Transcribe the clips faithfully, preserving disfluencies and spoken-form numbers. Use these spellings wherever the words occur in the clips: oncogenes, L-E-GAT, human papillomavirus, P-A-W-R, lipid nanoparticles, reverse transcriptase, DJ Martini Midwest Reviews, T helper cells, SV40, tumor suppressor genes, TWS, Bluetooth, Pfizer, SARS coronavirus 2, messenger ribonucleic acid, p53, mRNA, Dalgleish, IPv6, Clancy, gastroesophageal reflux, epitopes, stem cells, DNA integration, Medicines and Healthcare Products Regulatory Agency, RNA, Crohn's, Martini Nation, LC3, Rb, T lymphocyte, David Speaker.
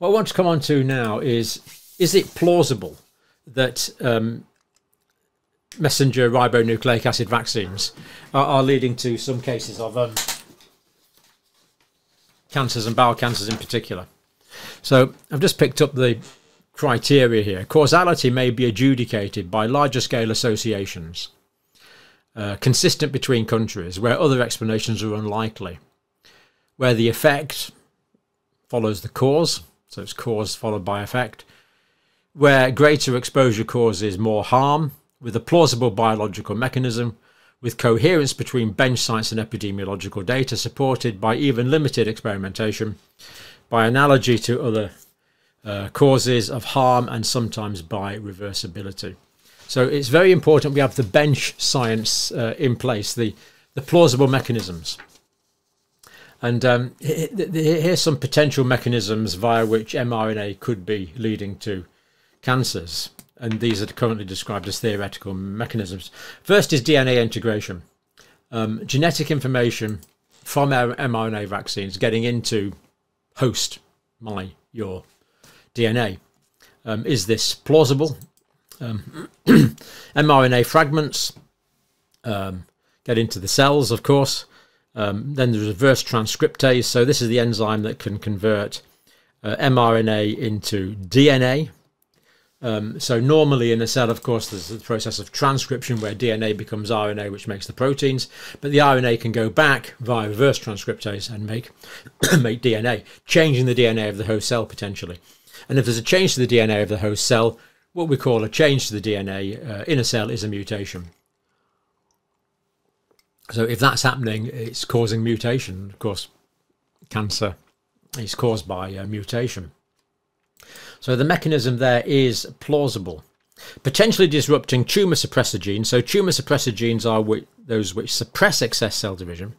What I want to come on to now is, is it plausible that um, messenger ribonucleic acid vaccines are, are leading to some cases of um, cancers, and bowel cancers in particular? So I've just picked up the criteria here. Causality may be adjudicated by larger scale associations, uh, consistent between countries, where other explanations are unlikely, where the effect follows the cause, so it's cause followed by effect, where greater exposure causes more harm, with a plausible biological mechanism, with coherence between bench science and epidemiological data supported by even limited experimentation, by analogy to other uh, causes of harm, and sometimes by reversibility. So it's very important we have the bench science uh, in place, the, the plausible mechanisms. And um, here's some potential mechanisms via which mRNA could be leading to cancers. And these are currently described as theoretical mechanisms. First is D N A integration. Um, genetic information from mRNA vaccines getting into host, my, your D N A. Um, is this plausible? Um, mRNA fragments um, get into the cells, of course. Um, then there's reverse transcriptase. So this is the enzyme that can convert uh, mRNA into D N A. Um, so normally in a cell, of course, there's the process of transcription where D N A becomes R N A, which makes the proteins. But the R N A can go back via reverse transcriptase and make, make D N A, changing the D N A of the host cell potentially. And if there's a change to the D N A of the host cell, what we call a change to the D N A uh, in a cell is a mutation. So if that's happening, it's causing mutation. Of course, cancer is caused by uh, mutation. So the mechanism there is plausible. Potentially disrupting tumor suppressor genes. So tumor suppressor genes are which, those which suppress excess cell division,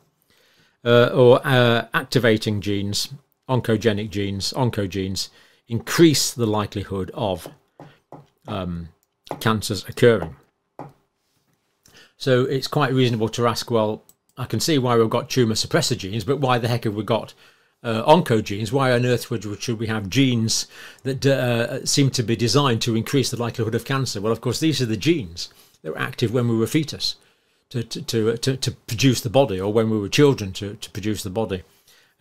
uh, or uh, activating genes, oncogenic genes, oncogenes, increase the likelihood of um, cancers occurring. So it's quite reasonable to ask, well, I can see why we've got tumor suppressor genes, but why the heck have we got uh, oncogenes? Why on earth would, should we have genes that uh, seem to be designed to increase the likelihood of cancer? Well, of course, these are the genes that were active when we were fetus to, to, to, to, to produce the body, or when we were children to, to produce the body.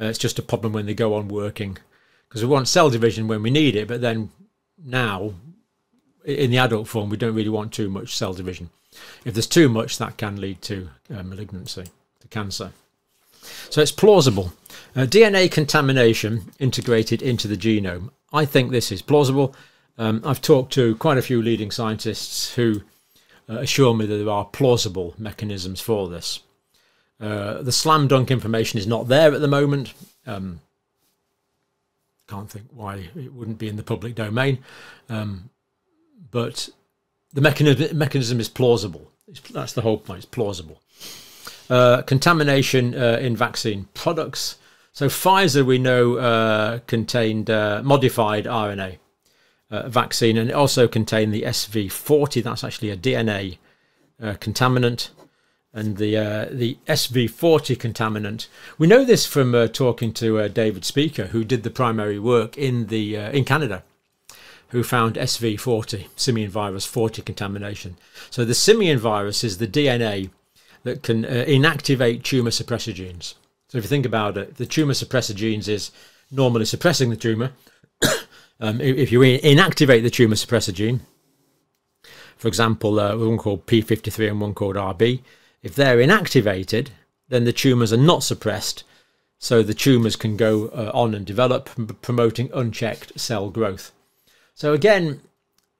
Uh, it's just a problem when they go on working, because we want cell division when we need it, but then now, in the adult form, we don't really want too much cell division. If there's too much, that can lead to uh, malignancy, to cancer. So it's plausible. Uh, D N A contamination integrated into the genome. I think this is plausible. Um, I've talked to quite a few leading scientists who uh, assure me that there are plausible mechanisms for this. Uh, the slam dunk information is not there at the moment. Um, can't think why it wouldn't be in the public domain. Um, but... The mechanism, mechanism is plausible. It's, that's the whole point. It's plausible. Uh, contamination uh, in vaccine products. So Pfizer, we know, uh, contained uh, modified R N A uh, vaccine, and it also contained the S V forty. That's actually a D N A uh, contaminant. And the, uh, the S V forty contaminant, we know this from uh, talking to uh, David Speaker, who did the primary work in, the, uh, in Canada, who found S V forty, simian virus forty contamination. So the simian virus is the D N A that can uh, inactivate tumor suppressor genes. So if you think about it, the tumor suppressor genes is normally suppressing the tumor. um, if you inactivate the tumor suppressor gene, for example, uh, one called p fifty-three and one called R B, if they're inactivated, then the tumors are not suppressed, so the tumors can go uh, on and develop, promoting unchecked cell growth. So again,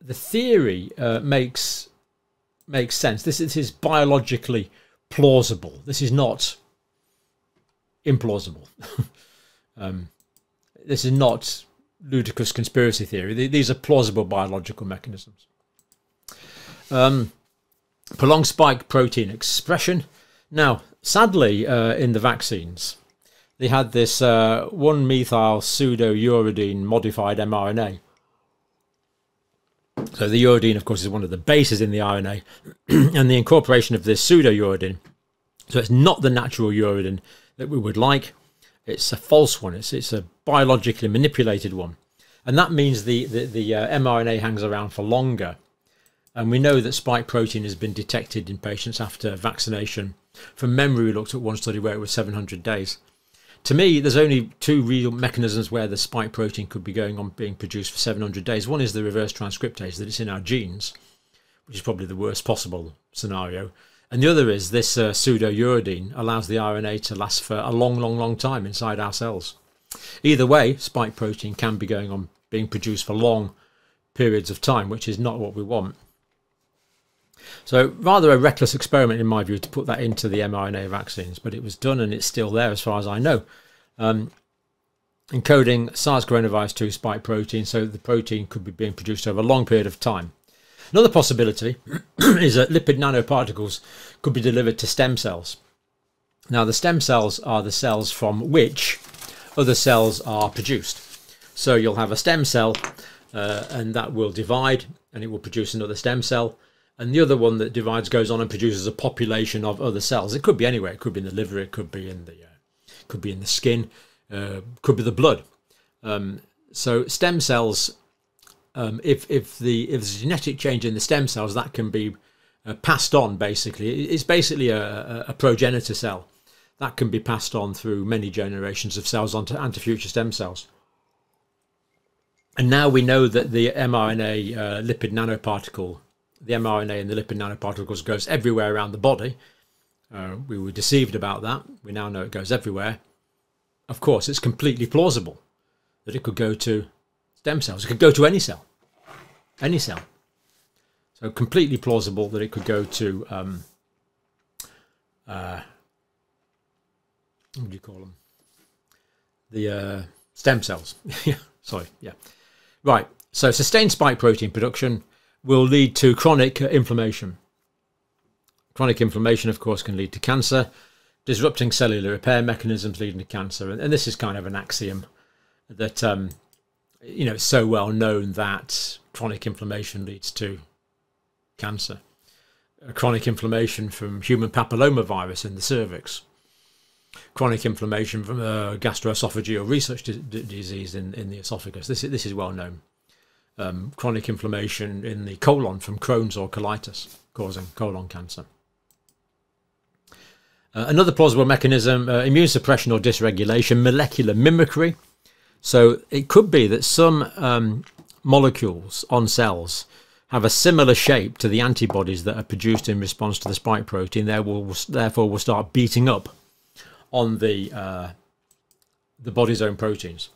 the theory uh, makes makes sense. This, this is biologically plausible. This is not implausible. um, this is not ludicrous conspiracy theory. These are plausible biological mechanisms. Um, prolonged spike protein expression. Now, sadly, uh, in the vaccines, they had this uh, one methyl pseudouridine modified mRNA. So the uridine, of course, is one of the bases in the R N A, and the incorporation of this pseudouridine. So it's not the natural uridine that we would like. It's a false one. It's, it's a biologically manipulated one. And that means the, the, the uh, mRNA hangs around for longer. And we know that spike protein has been detected in patients after vaccination. From memory, we looked at one study where it was seven hundred days. To me, there's only two real mechanisms where the spike protein could be going on being produced for seven hundred days. One is the reverse transcriptase, that it's in our genes, which is probably the worst possible scenario. And the other is this uh, pseudouridine allows the R N A to last for a long, long, long time inside our cells. Either way, spike protein can be going on being produced for long periods of time, which is not what we want. So rather a reckless experiment, in my view, to put that into the mRNA vaccines, but it was done and it's still there as far as I know. Um, encoding SARS coronavirus two spike protein, so the protein could be being produced over a long period of time. Another possibility is that lipid nanoparticles could be delivered to stem cells. Now, the stem cells are the cells from which other cells are produced. So you'll have a stem cell uh, and that will divide and it will produce another stem cell. And the other one that divides goes on and produces a population of other cells. It could be anywhere. It could be in the liver. It could be in the, uh, could be in the skin. Uh, could be the blood. Um, so stem cells, um, if if the if there's a genetic change in the stem cells, that can be uh, passed on. Basically, it's basically a, a progenitor cell that can be passed on through many generations of cells onto onto future stem cells. And now we know that the mRNA uh, lipid nanoparticle. The mRNA and the lipid nanoparticles goes everywhere around the body. Uh, we were deceived about that. We now know it goes everywhere. Of course, it's completely plausible that it could go to stem cells. It could go to any cell, any cell. So completely plausible that it could go to, um, uh, what do you call them? The uh, stem cells. Sorry, yeah. Right, so sustained spike protein production will lead to chronic inflammation. Chronic inflammation, of course, can lead to cancer, disrupting cellular repair mechanisms leading to cancer. And, and this is kind of an axiom that, um, you know, it's so well known that chronic inflammation leads to cancer. Chronic inflammation from human papillomavirus in the cervix. Chronic inflammation from uh, gastroesophageal reflux disease in, in the esophagus. This is, this is well known. Um, chronic inflammation in the colon from Crohn's or colitis causing colon cancer. Uh, another plausible mechanism, uh, immune suppression or dysregulation, molecular mimicry. So it could be that some um, molecules on cells have a similar shape to the antibodies that are produced in response to the spike protein. There will, therefore will start beating up on the, uh, the body's own proteins.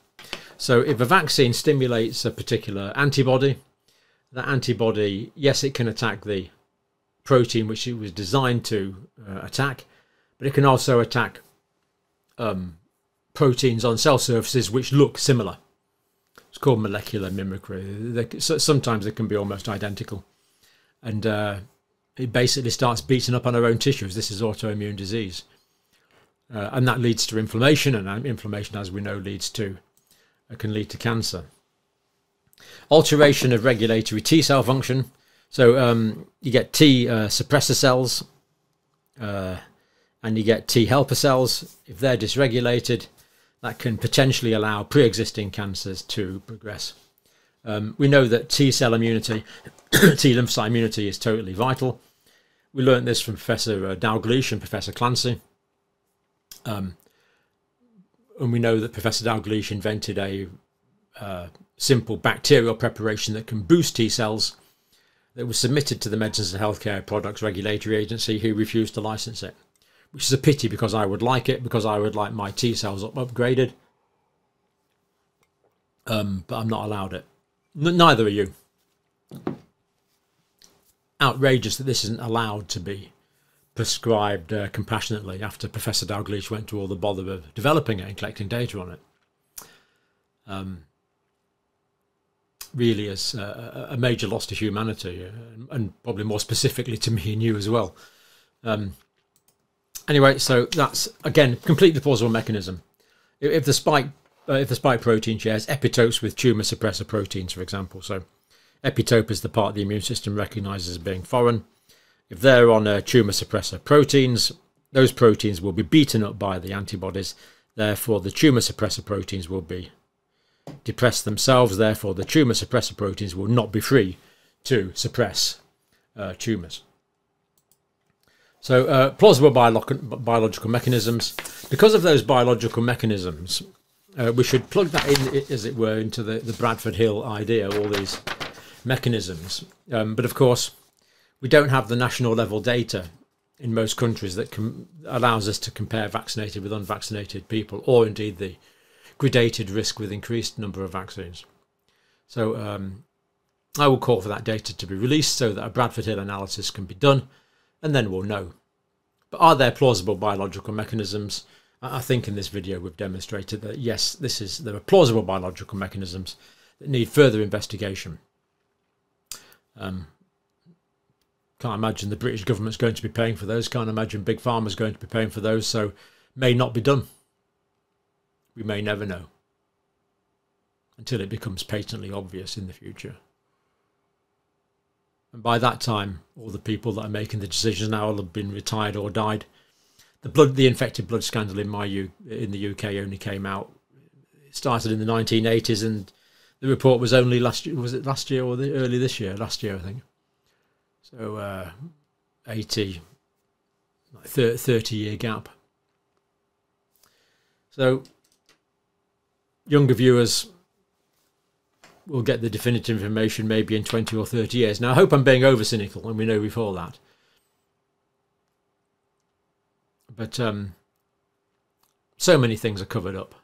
So if a vaccine stimulates a particular antibody, that antibody, yes, it can attack the protein which it was designed to uh, attack, but it can also attack um, proteins on cell surfaces which look similar. It's called molecular mimicry. They, so sometimes they can be almost identical. And uh, it basically starts beating up on our own tissues. This is autoimmune disease. Uh, and that leads to inflammation, and inflammation, as we know, leads to can lead to cancer. Alteration of regulatory T cell function. So um, you get T uh, suppressor cells uh, and you get T helper cells. If they're dysregulated, that can potentially allow pre-existing cancers to progress. Um, we know that T cell immunity, T lymphocyte immunity is totally vital. We learned this from Professor uh, Dalgleish and Professor Clancy. Um, And we know that Professor Dalgleish invented a uh, simple bacterial preparation that can boost T cells that was submitted to the Medicines and Healthcare Products Regulatory Agency, who refused to license it, which is a pity because I would like it, because I would like my T cells up upgraded. Um, but I'm not allowed it. N neither are you. Outrageous that this isn't allowed to be prescribed uh, compassionately after Professor Dalgleish went to all the bother of developing it and collecting data on it. Um, really is a, a major loss to humanity, and probably more specifically to me and you as well. Um, anyway, so that's, again, completely plausible mechanism. If, if, the spike, uh, if the spike protein shares epitopes with tumor suppressor proteins, for example, so epitope is the part the immune system recognises as being foreign. If they're on uh, tumour suppressor proteins, those proteins will be beaten up by the antibodies. Therefore, the tumour suppressor proteins will be depress themselves. Therefore, the tumor suppressor proteins will not be free to suppress uh, tumours. So uh, plausible bio biological mechanisms. Because of those biological mechanisms, uh, we should plug that in, as it were, into the, the Bradford Hill idea, all these mechanisms. Um, but of course, we don't have the national level data in most countries that can, allows us to compare vaccinated with unvaccinated people, or indeed the gradated risk with increased number of vaccines. So um, I will call for that data to be released so that a Bradford Hill analysis can be done, and then we'll know. But are there plausible biological mechanisms? I think in this video we've demonstrated that yes, this is, there are plausible biological mechanisms that need further investigation. Um, can't imagine the British government's going to be paying for those, can't imagine Big Pharma's going to be paying for those, so may not be done. We may never know until it becomes patently obvious in the future. And by that time, all the people that are making the decisions now will have been retired or died. The blood, the infected blood scandal in my U, in the U K only came out. It started in the nineteen eighties, and the report was only last year. Was it last year or the, early this year? Last year, I think. So, uh, eighty, thirty-year gap. So, younger viewers will get the definitive information maybe in twenty or thirty years. Now, I hope I'm being over-cynical, and we know before that. But um, so many things are covered up.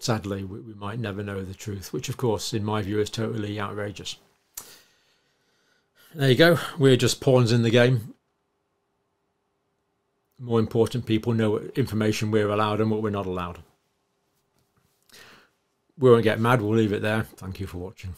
Sadly, we, we might never know the truth, which, of course, in my view, is totally outrageous. There you go. We're just pawns in the game. More important people know what information we're allowed and what we're not allowed. We won't get mad. We'll leave it there. Thank you for watching.